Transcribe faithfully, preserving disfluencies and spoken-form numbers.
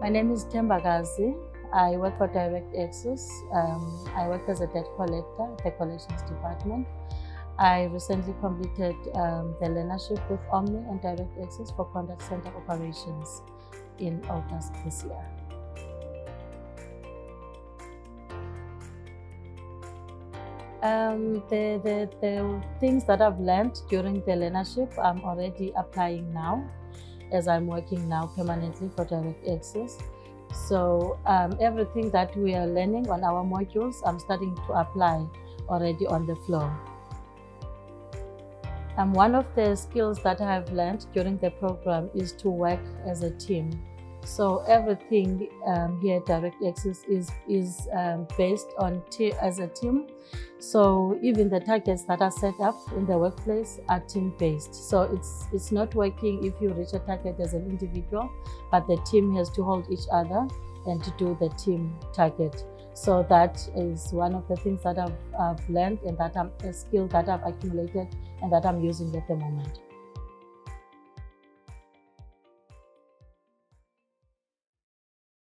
My name is Thembakazi. I work for Direct Access. Um, I work as a debt collector at the collections department. I recently completed um, the learnership with OMNI and Direct Access for Contact Center Operations in August this year. Um, the, the, the things that I've learned during the learnership, I'm already applying now, as I'm working now permanently for Direct Access. So um, everything that we are learning on our modules, I'm starting to apply already on the floor. Um, one of the skills that I've learned during the program is to work as a team. So everything um, here at Direct Access is, is um, based on t as a team. So even the targets that are set up in the workplace are team-based. So it's, it's not working if you reach a target as an individual, but the team has to hold each other and to do the team target. So that is one of the things that I've, I've learned, and that I'm, a skill that I've accumulated and that I'm using at the moment.